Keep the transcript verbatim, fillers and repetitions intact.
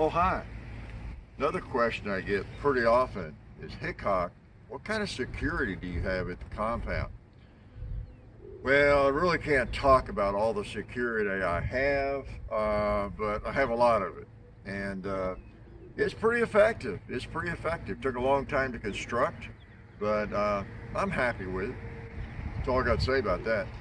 Oh, hi. Another question I get pretty often is, Hickok, what kind of security do you have at the compound? Well, I really can't talk about all the security I have, uh, but I have a lot of it. And uh, it's pretty effective. It's pretty effective. Took a long time to construct, but uh, I'm happy with it. That's all I got to say about that.